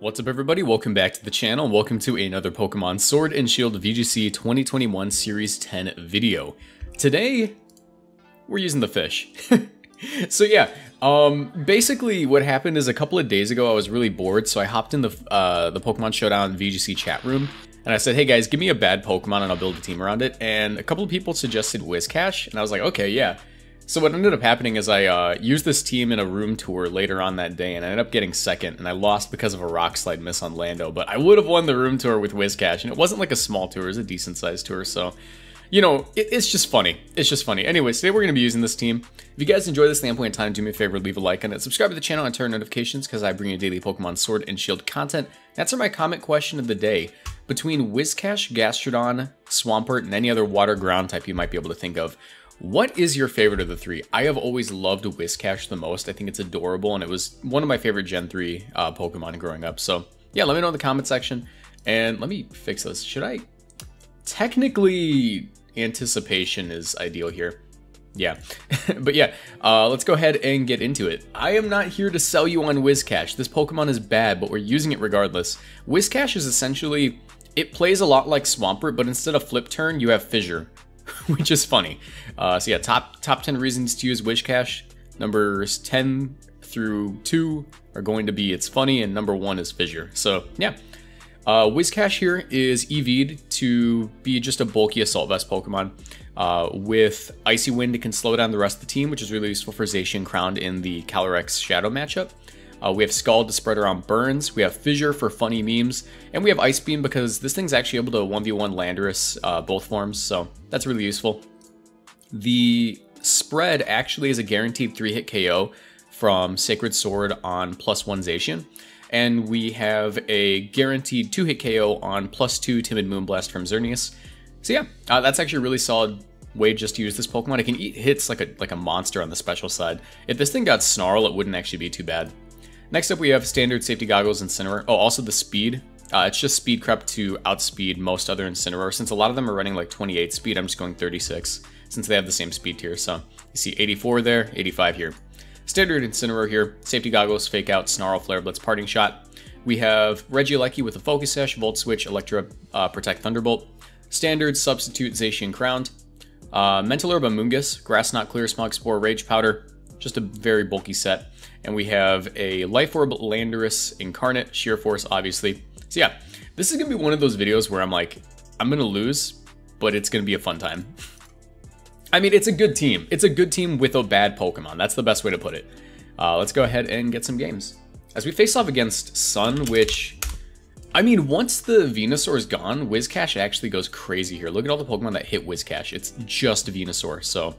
What's up everybody, welcome back to the channel and welcome to another Pokemon Sword and Shield VGC 2021 Series 10 video. Today, we're using the fish. So yeah, basically what happened is a couple of days ago I was really bored, so I hopped in the Pokemon Showdown VGC chat room and I said, hey guys, give me a bad Pokemon and I'll build a team around it, and a couple of people suggested Whiscash, and I was like, okay, yeah. So what ended up happening is I used this team in a room tour later on that day and I ended up getting second, and I lost because of a rock slide miss on Lando, but I would have won the room tour with Whiscash, and it wasn't like a small tour, it was a decent sized tour, so you know, it's just funny. It's just funny. Anyways, today we're going to be using this team. If you guys enjoy this standpoint in time, do me a favor, leave a like on it, subscribe to the channel and turn notifications because I bring you daily Pokemon Sword and Shield content. Answer my comment question of the day. Between Whiscash, Gastrodon, Swampert, and any other water ground type you might be able to think of, what is your favorite of the three? I have always loved Whiscash the most. I think it's adorable, and it was one of my favorite Gen 3 Pokemon growing up. So yeah, let me know in the comment section, and let me fix this. Should I? Technically, anticipation is ideal here. Yeah, but yeah, let's go ahead and get into it. I am not here to sell you on Whiscash. This Pokemon is bad, but we're using it regardless. Whiscash is essentially, it plays a lot like Swampert, but instead of Flip Turn, you have Fissure, which is funny. So yeah, top 10 reasons to use Whiscash. Numbers 10 through 2 are going to be it's funny, and number 1 is Fissure. So yeah, Whiscash here is EV'd to be just a bulky Assault Vest Pokemon. With Icy Wind, it can slow down the rest of the team, which is really useful for Zacian Crowned in the Calyrex Shadow matchup. We have Scald to spread around burns, we have Fissure for funny memes, and we have Ice Beam because this thing's actually able to 1v1 Landorus both forms, so that's really useful. The spread actually is a guaranteed 3-hit KO from Sacred Sword on +1 Zacian, and we have a guaranteed 2-hit KO on +2 Timid Moonblast from Xerneas. So yeah, that's actually a really solid way just to use this Pokemon. It can eat hits like a monster on the special side. If this thing got Snarl, it wouldn't actually be too bad. Next up, we have standard safety goggles, Incineroar. Oh, also the speed. It's just speed crept to outspeed most other Incineroar. Since a lot of them are running like 28 speed, I'm just going 36 since they have the same speed tier. So you see 84 there, 85 here. Standard Incineroar here. Safety goggles, Fake Out, Snarl, Flare Blitz, Parting Shot. We have Regieleki with a Focus Sash, Volt Switch, Electrode, Protect, Thunderbolt. Standard Substitute, Zacian Crowned. Mental Herb, Amoongus, Grass Knot, Clear, Smog Spore, Rage Powder. Just a very bulky set. And we have a Life Orb, Landorus Incarnate, Sheer Force, obviously. So yeah, this is going to be one of those videos where I'm like, I'm going to lose, but it's going to be a fun time. I mean, it's a good team. It's a good team with a bad Pokemon. That's the best way to put it. Let's go ahead and get some games. As we face off against Sun, which, I mean, once the Venusaur is gone, Whiscash actually goes crazy here. Look at all the Pokemon that hit Whiscash. It's just Venusaur. So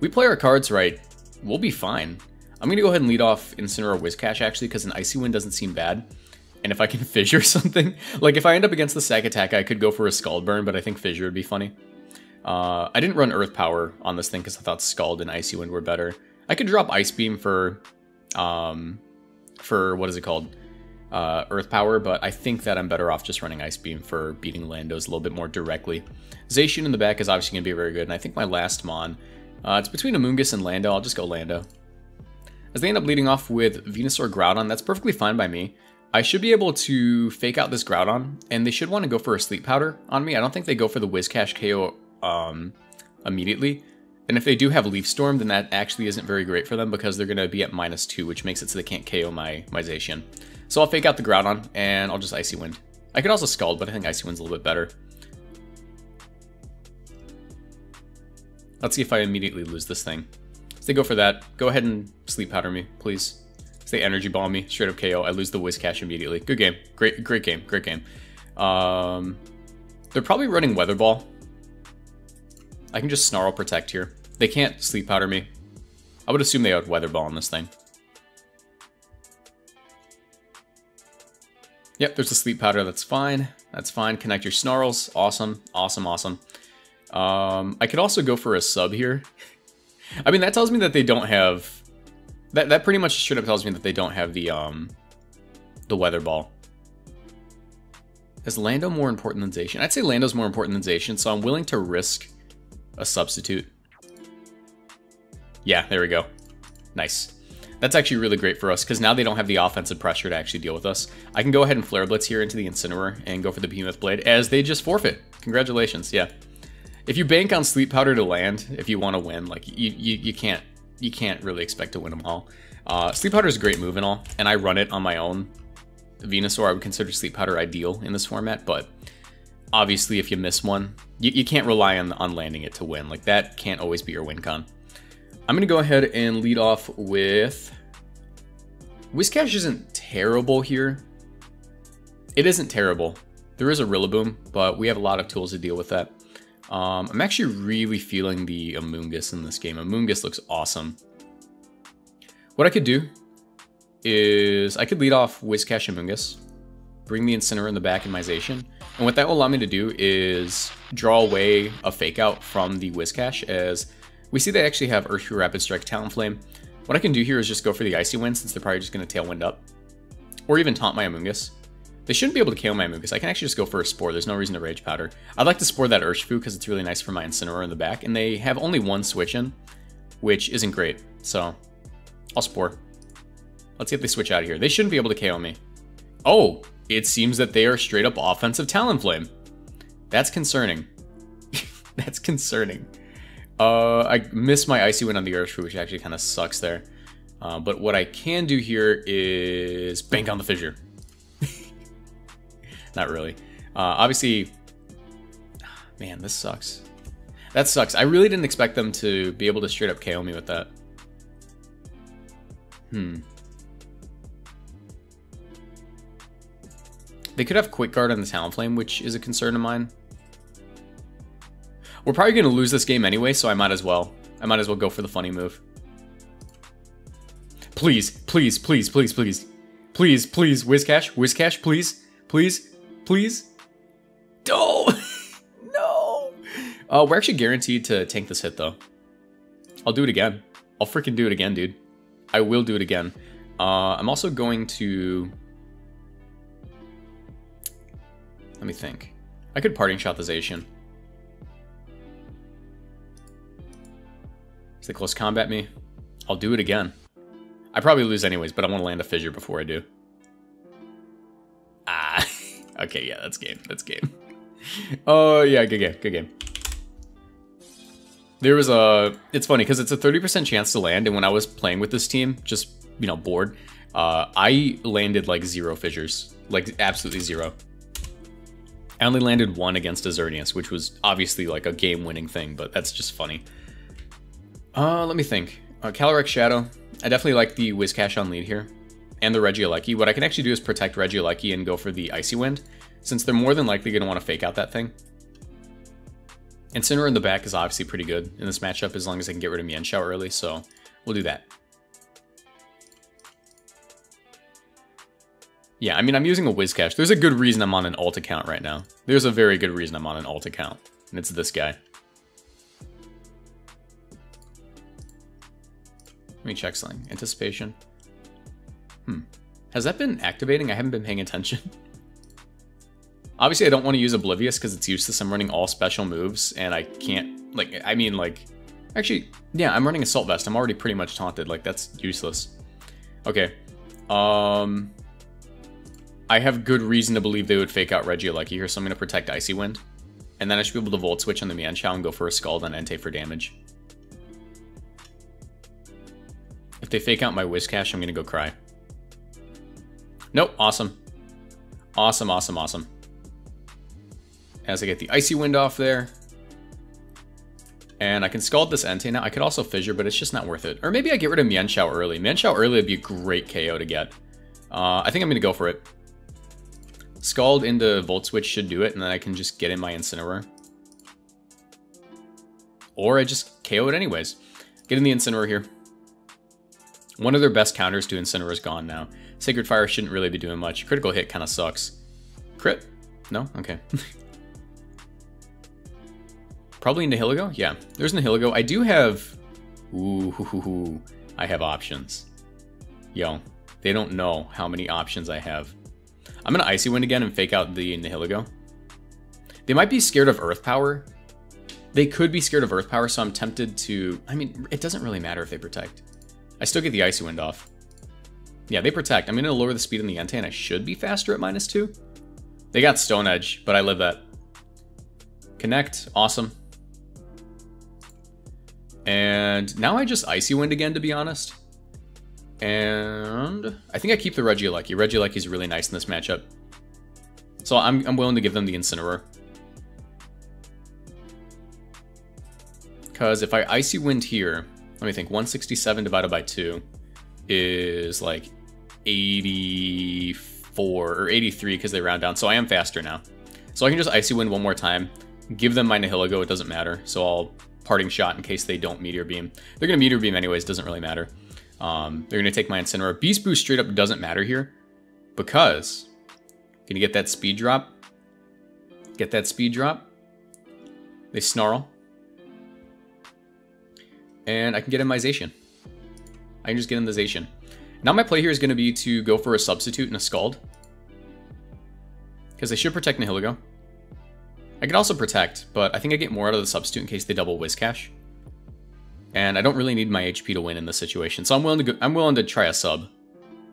we play our cards right, we'll be fine. I'm going to go ahead and lead off Incineroar Whiscash, actually, because an Icy Wind doesn't seem bad. And if I can Fissure something, like if I end up against the Sack Attack, I could go for a Scald Burn, but I think Fissure would be funny. I didn't run Earth Power on this thing because I thought Scald and Icy Wind were better. I could drop Ice Beam for what is it called? Earth Power, but I think that I'm better off just running Ice Beam for beating Landos a little bit more directly. Zacian in the back is obviously going to be very good, and I think my last Mon, it's between Amoongus and Lando. I'll just go Lando. As they end up leading off with Venusaur Groudon, that's perfectly fine by me. I should be able to Fake Out this Groudon, and they should want to go for a Sleep Powder on me. I don't think they go for the Whiscash KO immediately. And if they do have Leaf Storm, then that actually isn't very great for them because they're going to be at -2, which makes it so they can't KO my Zacian. So I'll Fake Out the Groudon, and I'll just Icy Wind. I could also Scald, but I think Icy Wind's a little bit better. Let's see if I immediately lose this thing. So they go for that. Go ahead and Sleep Powder me, please. So they Energy Ball me, straight up KO. I lose the Whiscash immediately. Good game. Great game. Great game. They're probably running Weather Ball. I can just Snarl Protect here. They can't Sleep Powder me. I would assume they would Weather Ball on this thing. Yep, there's a Sleep Powder. That's fine. That's fine. Connect your Snarls. Awesome. Awesome. Awesome. I could also go for a sub here. I mean, that tells me that they don't have, that pretty much straight up tells me that they don't have the Weather Ball. Is Lando more important than Zacian? I'd say Lando's more important than Zacian, so I'm willing to risk a substitute. Yeah, there we go. Nice. That's actually really great for us, because now they don't have the offensive pressure to actually deal with us. I can go ahead and Flare Blitz here into the Incineroar and go for the Behemoth Blade, as they just forfeit. Congratulations, yeah. If you bank on Sleep Powder to land, if you want to win, like, you can't really expect to win them all. Sleep Powder is a great move and all, and I run it on my own Venusaur. I would consider Sleep Powder ideal in this format, but obviously if you miss one, you can't rely on landing it to win. Like, that can't always be your win con. I'm gonna go ahead and lead off with Whiscash. Isn't terrible here. It isn't terrible. There is a Rillaboom, but we have a lot of tools to deal with that. I'm actually really feeling the Amoongus in this game. Amoongus looks awesome. What I could do is I could lead off Whiscash Amoongus, bring the Incineroar in the back in my Zacian, and what that will allow me to do is draw away a Fake Out from the Whiscash, as we see they actually have Urshifu, Rapid Strike, Talonflame. What I can do here is just go for the Icy Wind, since they're probably just going to Tailwind up. Or even taunt my Amoongus. They shouldn't be able to KO my Amoongus. I can actually just go for a Spore. There's no reason to Rage Powder. I'd like to Spore that Urshifu because it's really nice for my Incineroar in the back. And they have only one switch in, which isn't great. So, I'll Spore. Let's see if they switch out of here. They shouldn't be able to KO me. Oh, it seems that they are straight up offensive Talonflame. That's concerning. That's concerning. I missed my Icy Wind on the Urshifu, which actually kind of sucks there. But what I can do here is bank on the Fissure. Not really. Obviously, man, this sucks. That sucks. I really didn't expect them to be able to straight up KO me with that. They could have Quick Guard on the Talonflame, which is a concern of mine. We're probably going to lose this game anyway, so I might as well. I might as well go for the funny move. Please, please, please, please, please. Please, please, Whiscash, Whiscash, please. Please, please. Oh, no. We're actually guaranteed to tank this hit, though. I'll do it again. I'll freaking do it again, dude. I will do it again. I'm also going to... Let me think. I could Parting Shot the Zacian. They close combat me. I'll do it again. I probably lose anyways, but I want to land a Fissure before I do. Ah, okay, yeah, that's game. That's game. Oh, yeah, good game. Good game. There was a... It's funny, because it's a 30% chance to land, and when I was playing with this team, just, you know, bored, I landed, like, 0 Fissures. Like, absolutely 0. I only landed 1 against Xerneas, which was obviously, like, a game-winning thing, but that's just funny. Let me think. Calyrex Shadow. I definitely like the Whiscash on lead here. And the Regieleki. What I can actually do is protect Regieleki and go for the Icy Wind, since they're more than likely going to want to Fake Out that thing. Incineroar in the back is obviously pretty good in this matchup, as long as I can get rid of Mienshao early, so we'll do that. Yeah, I mean, I'm using a Whiscash. There's a good reason I'm on an alt account right now. There's a very good reason I'm on an alt account, and it's this guy. Let me check something. Anticipation. Has that been activating? I haven't been paying attention. Obviously, I don't want to use Oblivious because it's useless. I'm running all special moves, and I can't... Like, I mean, like... Actually, yeah, I'm running Assault Vest. I'm already pretty much taunted. Like, that's useless. Okay. I have good reason to believe they would Fake Out Regieleki here, so I'm going to protect Icy Wind. And then I should be able to Volt Switch on the Mienshao and go for a Scald on Entei for damage. If they Fake Out my Whiscash, I'm going to go cry. Nope, awesome. Awesome, awesome, awesome. As I get the Icy Wind off there. And I can Scald this Entei now. I could also Fissure, but it's just not worth it. Or maybe I get rid of Mienshao early. Mienshao early would be a great KO to get. I think I'm going to go for it. Scald into Volt Switch should do it, and then I can just get in my Incineroar. Or I just KO it anyways. Get in the Incineroar here. One of their best counters to Incineroar is gone now. Sacred Fire shouldn't really be doing much. Critical hit kind of sucks. Crit? No? Okay. Probably Nihilego? Yeah, there's Nihilego. I do have... Ooh, I have options. Yo, they don't know how many options I have. I'm going to Icy Wind again and Fake Out the Nihilego. They might be scared of Earth Power. They could be scared of Earth Power, so I'm tempted to... I mean, it doesn't really matter if they protect. I still get the Icy Wind off. Yeah, they protect. I'm going to lower the speed in the Entei, and I should be faster at -2. They got Stone Edge, but I live that. Connect. Awesome. And now I just Icy Wind again, to be honest. And I think I keep the Regieleki. Regieleki's really nice in this matchup. So I'm willing to give them the Incineroar. Because if I Icy Wind here, let me think, 167 divided by 2 is like 84 or 83 because they round down. So I am faster now. So I can just Icy Wind one more time, give them my Nihilego, it doesn't matter. So I'll Parting Shot in case they don't Meteor Beam. They're going to Meteor Beam anyways, doesn't really matter. They're going to take my Incineroar. Beast Boost straight up doesn't matter here because I'm going to get that speed drop. Get that speed drop. They Snarl. And I can get in my Zacian. I can just get in the Zacian. Now my play here is going to be to go for a Substitute and a Scald. Because they should protect Nihilego. I could also protect, but I think I get more out of the Substitute in case they double Whiscash. And I don't really need my HP to win in this situation, so I'm willing to go, I'm willing to try a sub.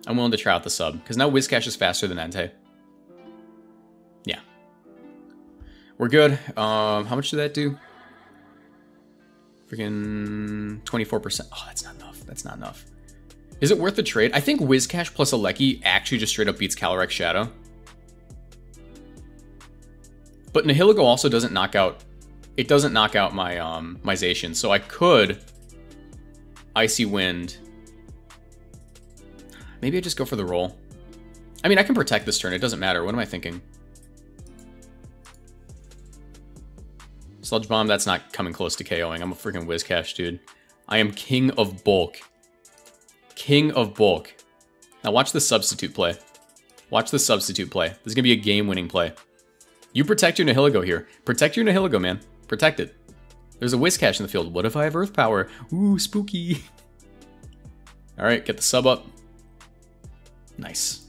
I'm willing to try out the sub, because now Whiscash is faster than Entei. Yeah. We're good. How much did that do? Freaking 24%. Oh, that's not enough. That's not enough. Is it worth the trade? I think Whiscash plus Alecki actually just straight up beats Calyrex Shadow. But Nihilego also doesn't knock out... It doesn't knock out my my Zacian, so I could Icy Wind. Maybe I just go for the roll. I mean, I can protect this turn. It doesn't matter. What am I thinking? Sludge Bomb, that's not coming close to KOing. I'm a freaking Whiscash, dude. I am king of bulk. King of bulk. Now watch the Substitute play. Watch the Substitute play. This is going to be a game-winning play. You protect your Nihilego here. Protect your Nihilego, man. Protect it. There's a Whiscash in the field. What if I have Earth Power? Ooh, spooky. All right, get the sub up. Nice.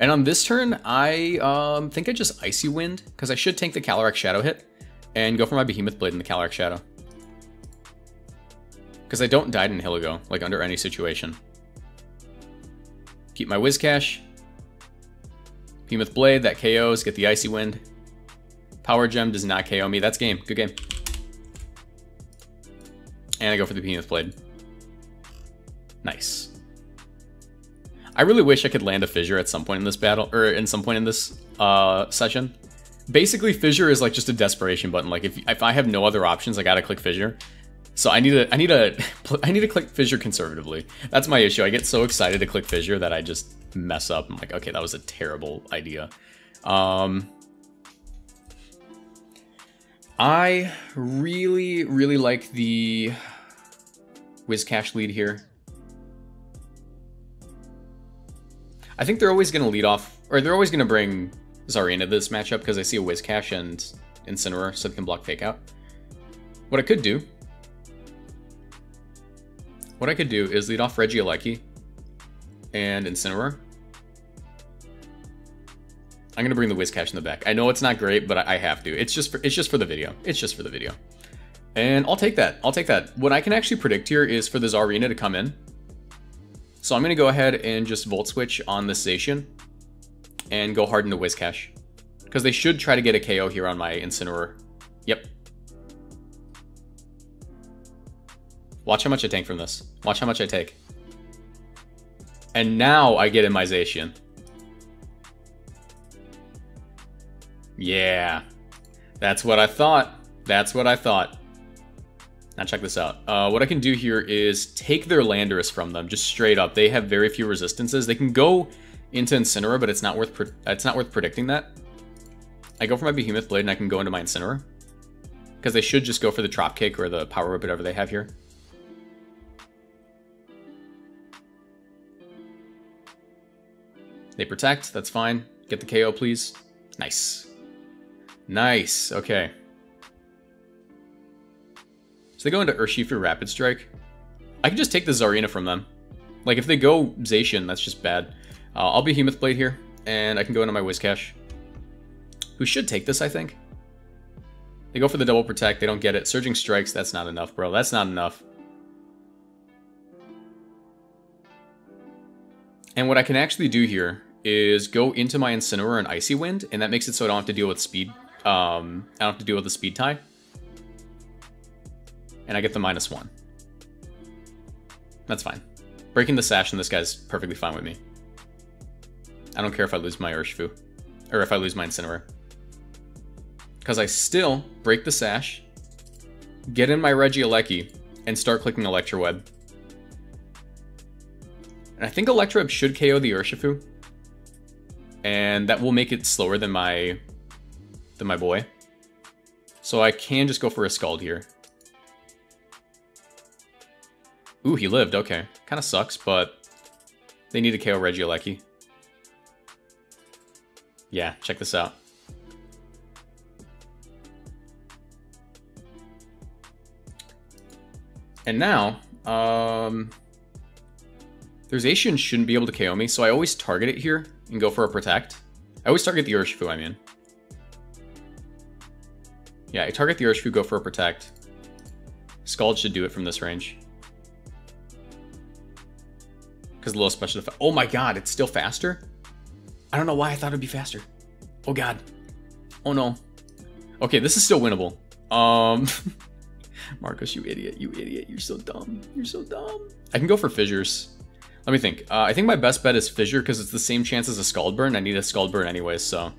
And on this turn, I think I just Icy Wind, because I should tank the Calyrex Shadow hit and go for my Behemoth Blade in the Calyrex Shadow. Because I don't die to Nihilego, like under any situation. Keep my Whiscash. Behemoth Blade, that KOs, get the Icy Wind. Power Gem does not KO me. That's game. Good game. And I go for the Behemoth Blade. Nice. I really wish I could land a Fissure at some point in this battle, or in some point in this session. Basically, Fissure is like just a desperation button. Like if I have no other options, I gotta click Fissure. So I need to click Fissure conservatively. That's my issue. I get so excited to click Fissure that I just mess up. I'm like, okay, that was a terrible idea. I really, really like the Whiscash lead here. I think they're always going to lead off, or they're always going to bring Zarya into this matchup because I see a Whiscash and Incineroar so they can block Fake Out. What I could do is lead off Regieleki and Incineroar. I'm gonna bring the Whiscash in the back. I know it's not great, but I have to. It's just for the video. It's just for the video. And I'll take that. I'll take that. What I can actually predict here is for the Zarya to come in. So I'm gonna go ahead and just Volt Switch on the Zacian and go hard into Whiscash. Because they should try to get a KO here on my Incineroar. Yep. Watch how much I tank from this. Watch how much I take. And now I get in my Zacian. Yeah. That's what I thought. That's what I thought. Now check this out. What I can do here is take their Landorus from them, just straight up. They have very few resistances. They can go into Incineroar, but it's not worth predicting that. I go for my Behemoth Blade, and I can go into my Incineroar. Because they should just go for the Drop Kick or the Power Whip, whatever they have here. They protect, that's fine. Get the KO, please. Nice. Nice, okay. So they go into Urshifu Rapid Strike. I can just take the Zarya from them. Like, if they go Zacian, that's just bad. I'll Behemoth Blade here, and I can go into my Whiscash. Who should take this, I think. They go for the double protect, they don't get it. Surging Strikes, that's not enough, bro. That's not enough. And what I can actually do here is go into my Incineroar and Icy Wind, and that makes it so I don't have to deal with speed. I don't have to deal with the speed tie. And I get the -1. That's fine. Breaking the sash on this guy's perfectly fine with me. I don't care if I lose my Urshifu, or if I lose my Incineroar. Because I still break the sash, get in my Regieleki, and start clicking Electroweb. And I think Electroweb should KO the Urshifu. And that will make it slower than my boy. So I can just go for a Scald here. Ooh, he lived, okay. Kind of sucks, but they need to KO Regieleki. Yeah, check this out. And now, there's Zacian shouldn't be able to KO me, so I always target it here and go for a Protect. I always target the Urshifu, I mean. Yeah, I target the Urshifu, go for a Protect. Scald should do it from this range. Because low special effect. Oh my god, it's still faster? I don't know why I thought it'd be faster. Oh god. Oh no. Okay, this is still winnable. Marcos, you idiot, you idiot. You're so dumb. You're so dumb. I can go for Fissures. Let me think. I think my best bet is Fissure because it's the same chance as a Scald Burn. I need a Scald Burn anyway, so...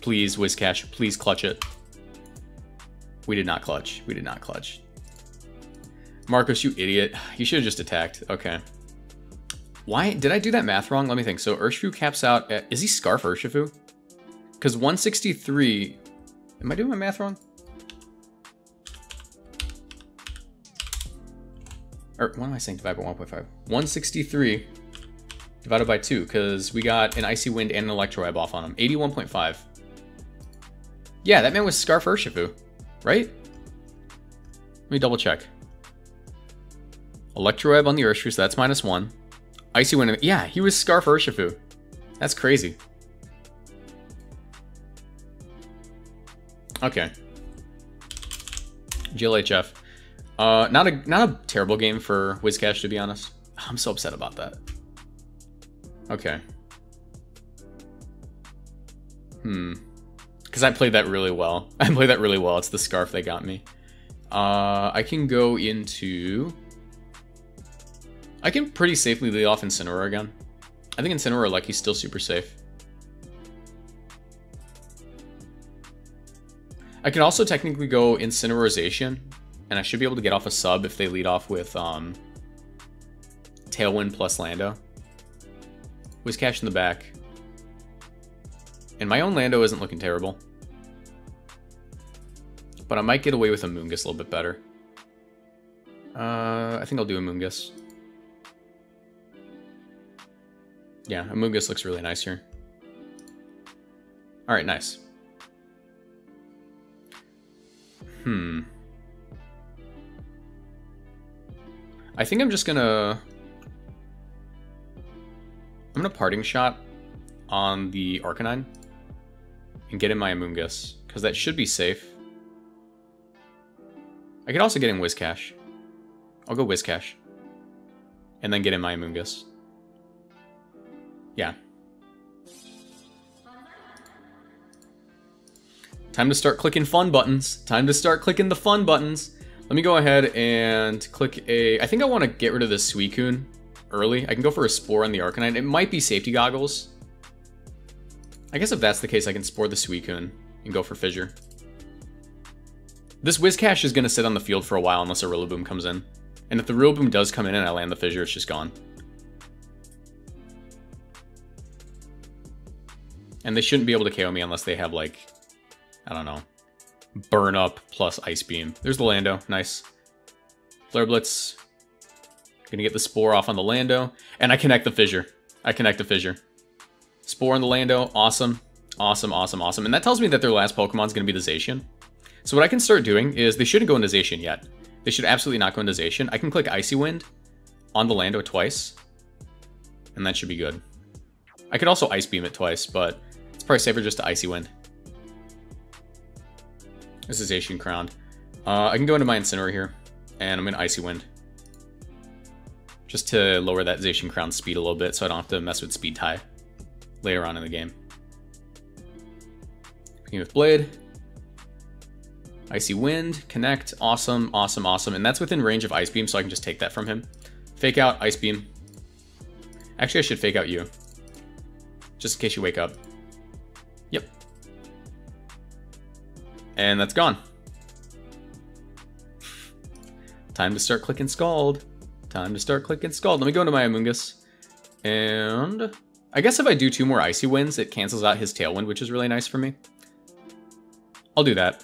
Please, Whiscash, please clutch it. We did not clutch. We did not clutch. Marcos, you idiot. You should have just attacked. Okay. Why? Did I do that math wrong? Let me think. So Urshifu caps out at... Is he Scarf Urshifu? Because 163... Am I doing my math wrong? Or what am I saying? Divide by 1.5. 163 divided by 2, because we got an Icy Wind and an Electroweb off on him. 81.5. Yeah, that man was Scarf Urshifu, right? Let me double check. Electroweb on the Urshifu, so that's -1. Icy Wind, yeah, he was Scarf Urshifu. That's crazy. Okay. GLHF. Not a terrible game for Whiscash, to be honest. I'm so upset about that. Okay. Because I played that really well. I played that really well. It's the scarf they got me. I can go into... I can pretty safely lead off Incineroar again. I think Incineroar, like, he's still super safe. I can also technically go Incinerorization. And I should be able to get off a sub if they lead off with Tailwind plus Lando. Whiscash in the back. And my own Lando isn't looking terrible. But I might get away with Amoongus a little bit better. I think I'll do Amoongus. Yeah, Amoongus looks really nice here. Alright, nice. I think I'm just gonna... I'm gonna Parting Shot on the Arcanine and get in my Amoongus, because that should be safe. I could also get in Whiscash. I'll go Whiscash. And then get in my Amoongus. Yeah. Time to start clicking fun buttons. Time to start clicking the fun buttons. Let me go ahead and click a... I think I want to get rid of this Suicune early. I can go for a Spore on the Arcanine. It might be Safety Goggles. I guess if that's the case, I can Spore the Suicune and go for Fissure. This Whiscash is going to sit on the field for a while unless a Rillaboom comes in. And if the Rillaboom does come in and I land the Fissure, it's just gone. And they shouldn't be able to KO me unless they have, like... I don't know. Burn Up plus Ice Beam. There's the Lando. Nice. Flare Blitz. Gonna get the Spore off on the Lando. And I connect the Fissure. I connect the Fissure. Spore on the Lando. Awesome. Awesome, awesome, awesome. And that tells me that their last Pokemon's gonna be the Zacian. So what I can start doing is they shouldn't go into Zacian yet. They should absolutely not go into Zacian. I can click Icy Wind on the Lando twice. And that should be good. I could also Ice Beam it twice, but it's probably safer just to Icy Wind. This is Zacian crowned. I can go into my Incineroar here, and I'm going to Icy Wind. just to lower that Zacian Crown's speed a little bit so I don't have to mess with speed tie later on in the game. Beginning with Blade. Icy Wind, Connect, awesome, awesome, awesome. And that's within range of Ice Beam, so I can just take that from him. Fake Out, Ice Beam. Actually, I should Fake Out you, just in case you wake up. Yep. And that's gone. Time to start clicking Scald. Time to start clicking Scald. Let me go into my Amoongus. And I guess if I do two more Icy Winds, it cancels out his Tailwind, which is really nice for me. I'll do that.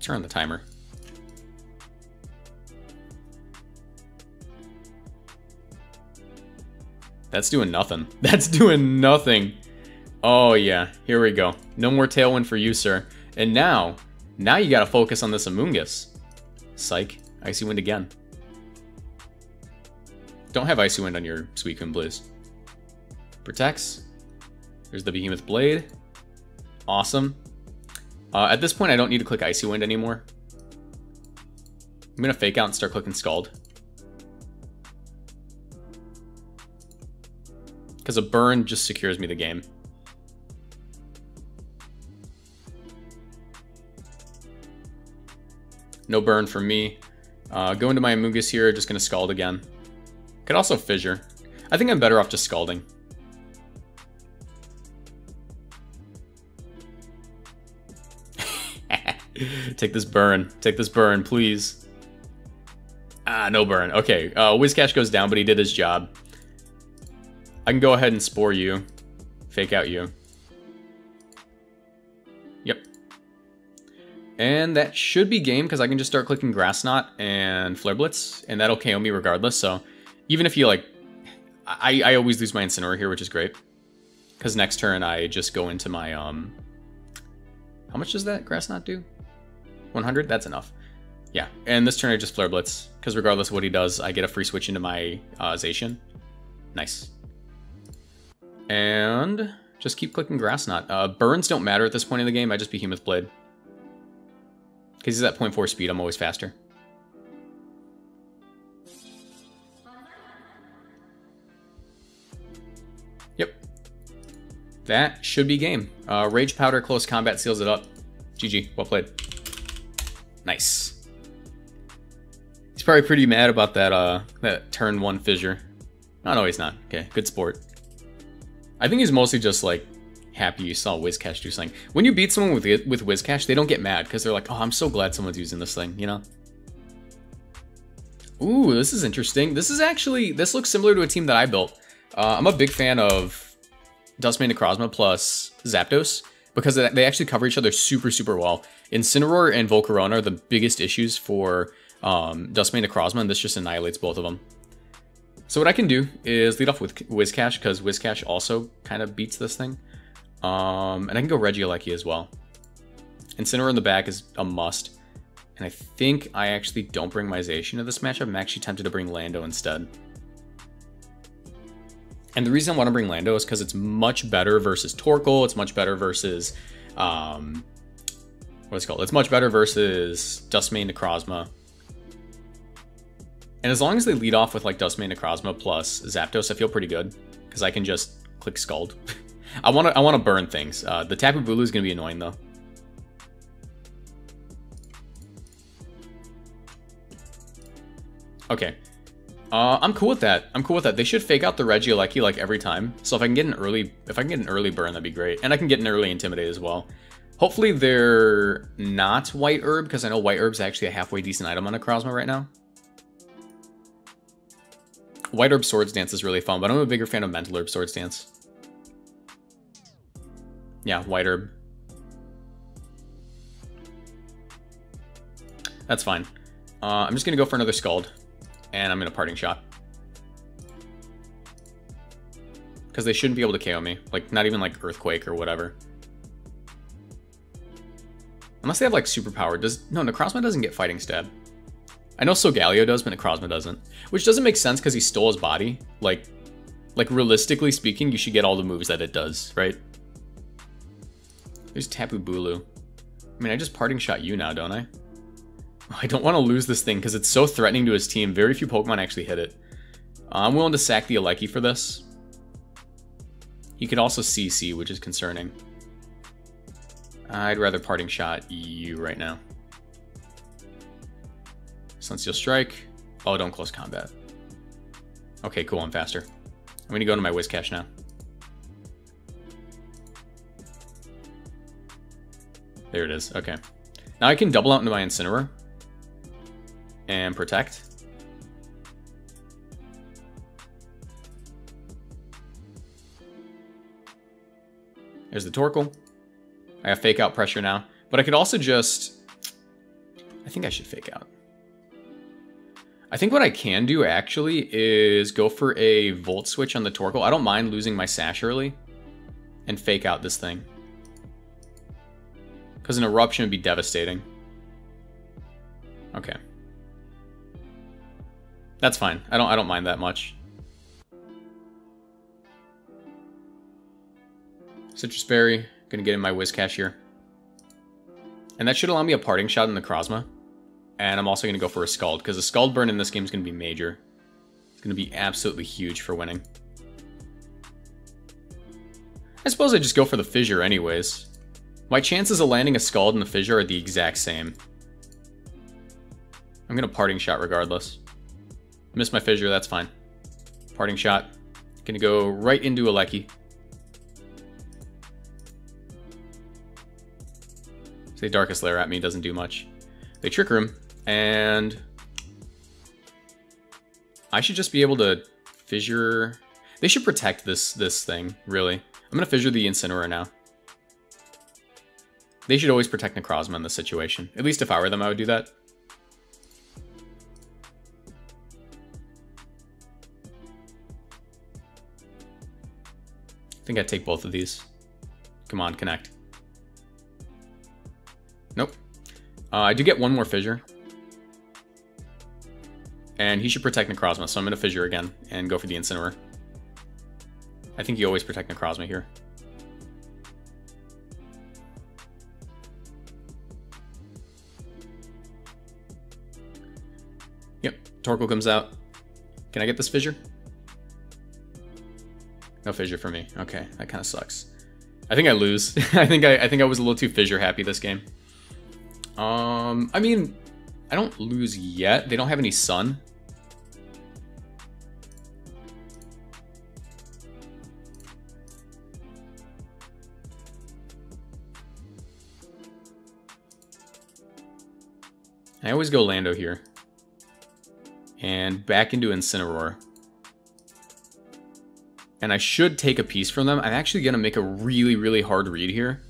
Turn the timer. That's doing nothing. That's doing nothing. Oh yeah, here we go. No more Tailwind for you, sir. And now you gotta focus on this Amoongus. Psych. Icy Wind again. Don't have Icy Wind on your Suicune, please. Protects. There's the Behemoth Blade. Awesome. At this point, I don't need to click Icy Wind anymore. I'm gonna Fake Out and start clicking Scald. Because a burn just secures me the game. No burn for me. Go into my Amoongus here, just gonna Scald again. Could also Fissure. I think I'm better off just Scalding. Take this burn. Take this burn, please. Ah, no burn. Okay, Whiscash goes down, but he did his job. I can go ahead and Spore you. Fake Out you. Yep. And that should be game, because I can just start clicking Grass Knot and Flare Blitz, and that'll KO me regardless, so even if you, like... I always lose my Incineroar here, which is great. Because next turn, I just go into my, How much does that Grass Knot do? 100? That's enough. Yeah, and this turn I just Flare Blitz, because regardless of what he does, I get a free switch into my Zacian. Nice. And just keep clicking Grass Knot. Burns don't matter at this point in the game, I just Behemoth Blade. Because he's at 0.4 speed, I'm always faster. Yep. That should be game. Rage Powder, Close Combat seals it up. GG, well played. Nice. He's probably pretty mad about that that turn one Fissure. Oh, no, he's not. Okay, good sport. I think he's mostly just like happy you saw Whiscash do something. When you beat someone with Whiscash, they don't get mad because they're like, oh, I'm so glad someone's using this thing, you know? Ooh, this is interesting. This is actually, this looks similar to a team that I built. I'm a big fan of Dusk Mane Necrozma plus Zapdos, because they actually cover each other super, super well. Incineroar and Volcarona are the biggest issues for Dusk Mane Necrozma, and this just annihilates both of them. So what I can do is lead off with Whiscash, because Whiscash also kind of beats this thing. And I can go Regieleki as well. Incineroar in the back is a must. And I think I actually don't bring my Zacian to this matchup. I'm actually tempted to bring Lando instead. And the reason I want to bring Lando is because it's much better versus Torkoal. It's much better versus, It's much better versus Dusk Mane Necrozma. And as long as they lead off with like Dusk Mane Necrozma plus Zapdos, I feel pretty good because I can just click Scald. I want to burn things. The Tapu Bulu is going to be annoying though. Okay. I'm cool with that. I'm cool with that. They should Fake Out the Regieleki like every time. So if I can get an early, burn, that'd be great. And I can get an early Intimidate as well. Hopefully they're not White Herb, because I know White Herb's actually a halfway decent item on Necrozma right now. White Herb Swords Dance is really fun, but I'm a bigger fan of Mental Herb Swords Dance. Yeah, White Herb. That's fine. I'm just gonna go for another Scald. And I'm going to Parting Shot. Because they shouldn't be able to KO me. Like, not even like Earthquake or whatever. Unless they have like Superpower. No, Necrozma doesn't get Fighting Stab. I know Solgaleo does, but Necrozma doesn't. Which doesn't make sense because he stole his body. Like realistically speaking, you should get all the moves that it does, right? There's Tapu Bulu. I mean, I just Parting Shot you now, don't I? I don't want to lose this thing because it's so threatening to his team. Very few Pokemon actually hit it. I'm willing to sack the Alecki for this. He could also CC, which is concerning. I'd rather Parting Shot you right now. Sunsteel Strike. Oh, don't close combat. Okay, cool, I'm faster. I'm going to go into my Whiscash now. There it is, okay. Now I can double out into my Incineroar. And protect. There's the Torkoal. I have Fake Out pressure now. But I could also just... I think I should Fake Out. I think what I can do, actually, is go for a Volt Switch on the Torkoal. I don't mind losing my Sash early. And Fake Out this thing. Because an Eruption would be devastating. Okay. That's fine. I don't mind that much. Citrus Berry. Gonna get in my Whiscash here. And that should allow me a Parting Shot in the Necrozma. And I'm also gonna go for a Scald, because a Scald burn in this game is gonna be major. It's gonna be absolutely huge for winning. I suppose I just go for the Fissure anyways. My chances of landing a Scald and the Fissure are the exact same. I'm gonna Parting Shot regardless. Miss my Fissure, that's fine. Parting Shot. Gonna go right into Alecki. They Darkest Lair at me, doesn't do much. They Trick Room, and I should just be able to Fissure. They should protect this thing, really. I'm gonna Fissure the Incineroar now. They should always protect Necrozma in this situation. At least if I were them, I would do that. I think I'd take both of these. Come on, connect. Nope. I do get one more Fissure. And he should protect Necrozma, so I'm going to Fissure again and go for the Incineroar. I think you always protect Necrozma here. Yep, Torkoal comes out. Can I get this Fissure? No Fissure for me. Okay, that kind of sucks. I think I lose. I think I was a little too Fissure happy this game. I mean, I don't lose yet. They don't have any Sun. I always go Lando here. And back into Incineroar. And I should take a piece from them. I'm actually going to make a really, really hard read here.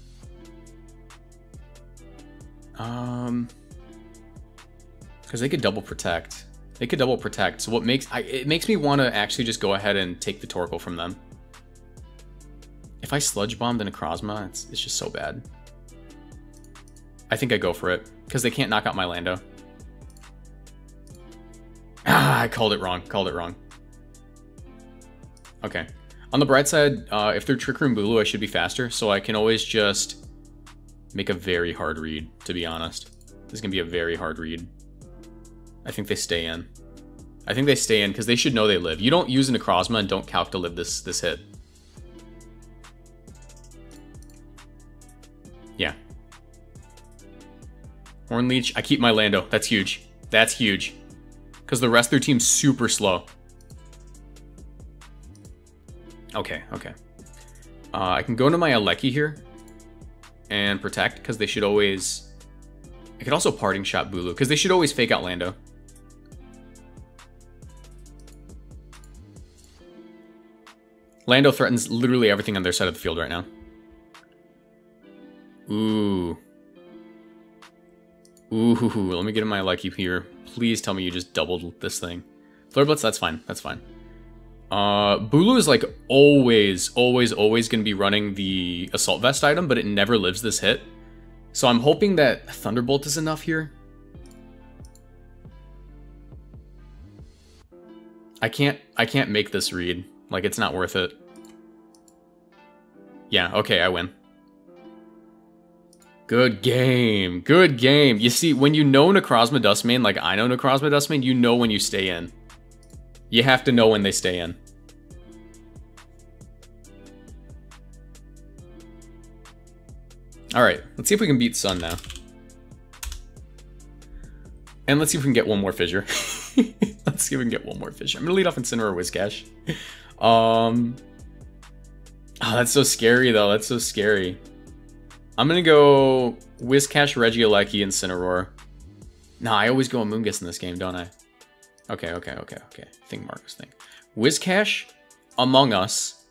Because they could double protect. They could double protect. So what makes it makes me want to actually just go ahead and take the Torkoal from them. If I Sludge Bomb the Necrozma, it's just so bad. I think I go for it because they can't knock out my Lando. Ah, I called it wrong. Called it wrong. Okay. On the bright side, if they're Trick Room Bulu, I should be faster, so I can always just. Make a very hard read, to be honest. This is going to be a very hard read. I think they stay in. I think they stay in because they should know they live. You don't use a Necrozma and don't calc to live this hit. Yeah. Hornleech, I keep my Lando. That's huge. That's huge. Because the rest of their team's super slow. Okay, okay. I can go into my Alecki here. And protect, because they should always... I could also Parting Shot Bulu, because they should always Fake Out Lando. Lando threatens literally everything on their side of the field right now. Ooh. Ooh, let me get in my Lucky here. Please tell me you just doubled this thing. Flare Blitz, that's fine, that's fine. Bulu is like always going to be running the Assault Vest item, but it never lives this hit. So I'm hoping that Thunderbolt is enough here. I can't make this read. Like, it's not worth it. Yeah, okay, I win. Good game. Good game. You see, when you know Necrozma Dustmane, like I know Necrozma Dustmane, you know when you stay in. You have to know when they stay in. All right, let's see if we can beat Sun now. And let's see if we can get one more Fissure. Let's see if we can get one more Fissure. I'm going to lead off Incineroar Whiscash. Oh, that's so scary, though. That's so scary. I'm going to go Whiscash, Regieleki, Incineroar. Nah, I always go Amoongus in this game, don't I? Okay. Think Marcus, think. Whiscash, Among Us.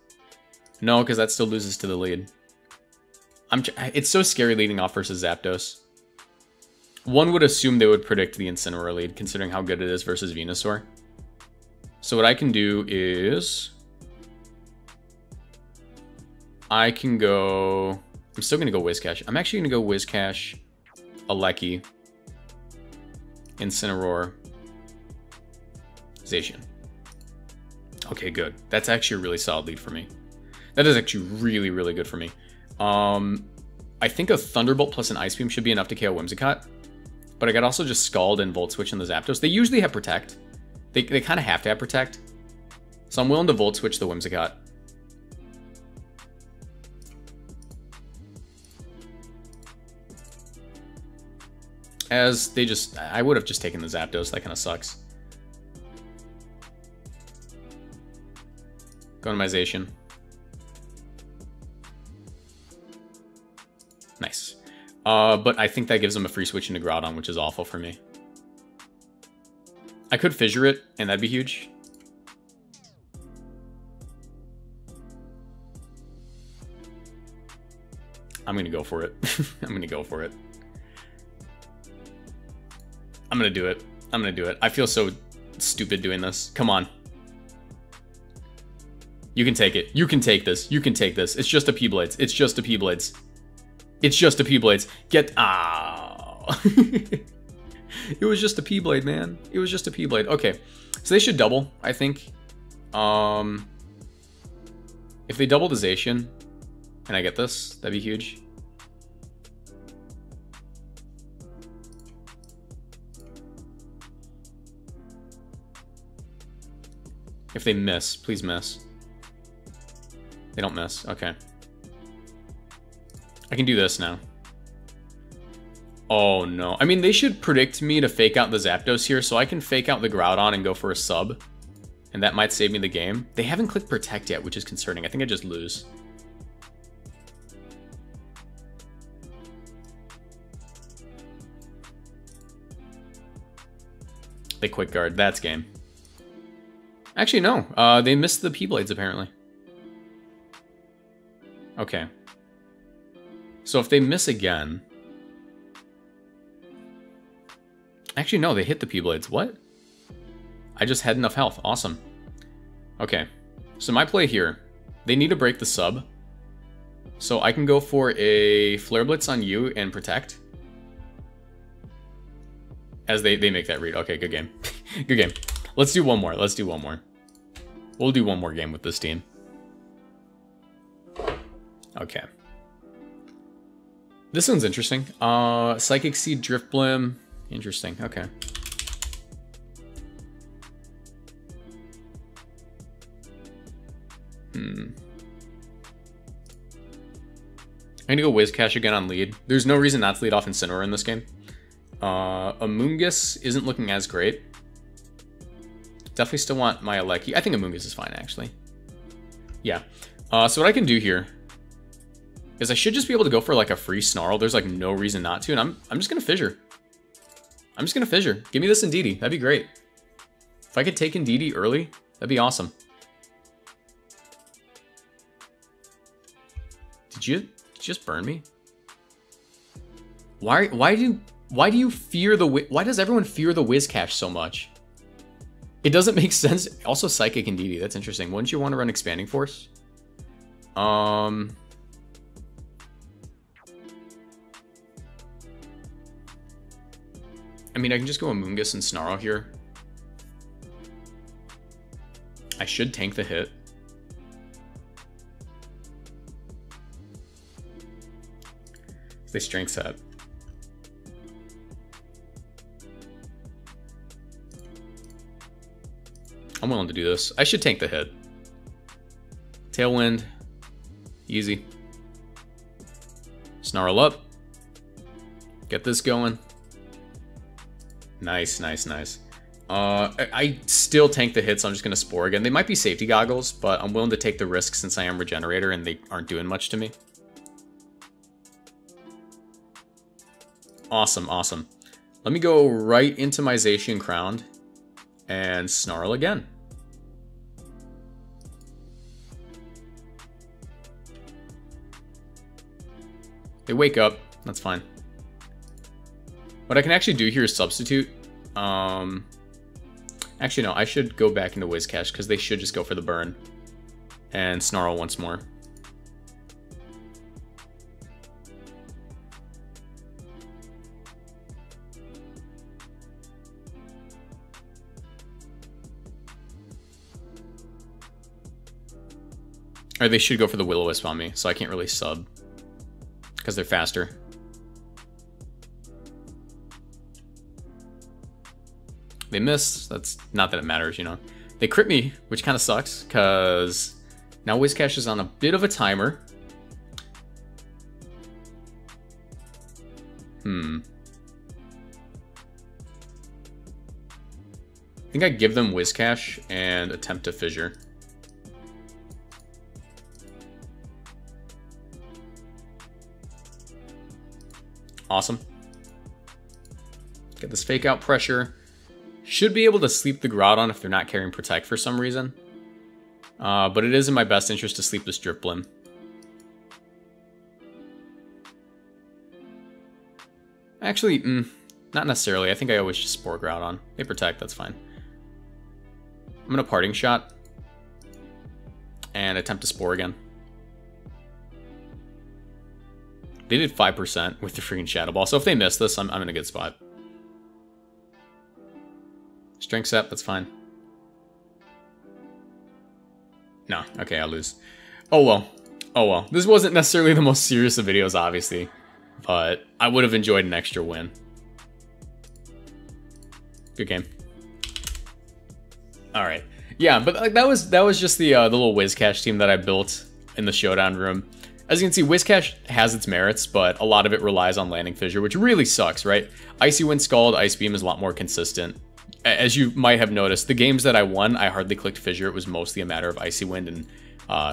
No, because that still loses to the lead. It's so scary leading off versus Zapdos. One would assume they would predict the Incineroar lead, considering how good it is versus Venusaur. So what I can do is... I can go... I'm still going to go Whiscash. I'm actually going to go Whiscash, Alecki, Incineroar, Zacian. Okay, good. That's actually a really solid lead for me. That is actually really, really good for me. I think a Thunderbolt plus an Ice Beam should be enough to KO Whimsicott, but I could also just Scald and Volt Switch in the Zapdos. They usually have Protect. They kind of have to have Protect. So I'm willing to Volt Switch the Whimsicott. I would have just taken the Zapdos. That kind of sucks. Going to my Zacian. Nice. But I think that gives him a free switch into Groudon, which is awful for me. I could Fissure it, and that'd be huge. I'm going to go for it. I'm going to go for it. I'm going to do it. I'm going to do it. I feel so stupid doing this. Come on. You can take it. You can take this. You can take this. It's just a P-Blades. It's just a P-Blades. It's just a P-Blades. Get... Ah. It was just a P-Blade, man. It was just a P-Blade. Okay. So they should double, I think. If they double the Zacian, and I get this, that'd be huge. If they miss, please miss. They don't miss. Okay. I can do this now. Oh, no. I mean, they should predict me to fake out the Zapdos here, so I can fake out the Groudon and go for a sub. And that might save me the game. They haven't clicked Protect yet, which is concerning. I think I just lose. They Quick Guard. That's game. Actually, no. They missed the P-Blades, apparently. Okay. So if they miss again... Actually, no. They hit the P-Blades. What? I just had enough health. Awesome. Okay. So my play here. They need to break the sub. So I can go for a Flare Blitz on you and Protect. As they make that read. Okay, good game. Good game. Let's do one more. Let's do one more. We'll do one more game with this team. Okay. This one's interesting. Psychic Seed, Drifblim. Interesting. Okay. I'm going to go Whiscash again on lead. There's no reason not to lead off Incineroar in this game. Amoongus isn't looking as great. Definitely still want my Alecki. I think Amoongus is fine, actually. Yeah. So what I can do here is I should just be able to go for, like, a free Snarl. There's, like, no reason not to. And I'm just going to Fissure. I'm just going to Fissure. Give me this Indeedee. That'd be great. If I could take Indeedee early, that'd be awesome. Did you just burn me? Why do you fear the... Why does everyone fear the Whiscash so much? It doesn't make sense. Also, Psychic Indeedee. That's interesting. Wouldn't you want to run Expanding Force? I mean, I can just go Amoongus and Snarl here. I should tank the hit. if this drinks up. I'm willing to do this. I should tank the hit. Tailwind. Easy. Snarl up. Get this going. Nice, nice, nice. I still tank the hits, so I'm just going to Spore again. They might be safety goggles, but I'm willing to take the risk since I am Regenerator and they aren't doing much to me. Awesome, awesome. Let me go right into my Zacian Crowned and Snarl again. They wake up, that's fine. What I can actually do here is substitute. Actually, no, I should go back into Whiscash because they should just go for the burn and Snarl once more. Or they should go for the Will-O-Wisp on me, so I can't really sub because they're faster. They missed. That's not that it matters, you know. They crit me, which kind of sucks, because now Whiscash is on a bit of a timer. I think I give them Whiscash and attempt to Fissure. Awesome. Get this fake out pressure. Should be able to sleep the Groudon if they're not carrying Protect for some reason. But it is in my best interest to sleep this Drifblim. Actually, not necessarily. I think I always just Spore Groudon. They Protect, that's fine. I'm going to Parting Shot. And attempt to Spore again. They did 5% with the freaking Shadow Ball. So if they miss this, I'm in a good spot. Strength Sap, that's fine. No, okay, I'll lose. Oh well. Oh well. This wasn't necessarily the most serious of videos, obviously. But I would have enjoyed an extra win. Good game. Alright. Yeah, but like, that was just the little Whiscash team that I built in the Showdown room. As you can see, Whiscash has its merits, but a lot of it relies on landing Fissure, which really sucks, right? Icy Wind, Scald, Ice Beam is a lot more consistent. As you might have noticed, the games that I won, I hardly clicked Fissure. It was mostly a matter of Icy Wind and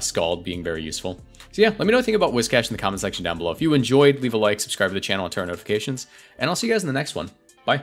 Scald being very useful. So yeah, let me know what you think about Whiscash in the comment section down below. If you enjoyed, leave a like, subscribe to the channel, and turn on notifications. And I'll see you guys in the next one. Bye.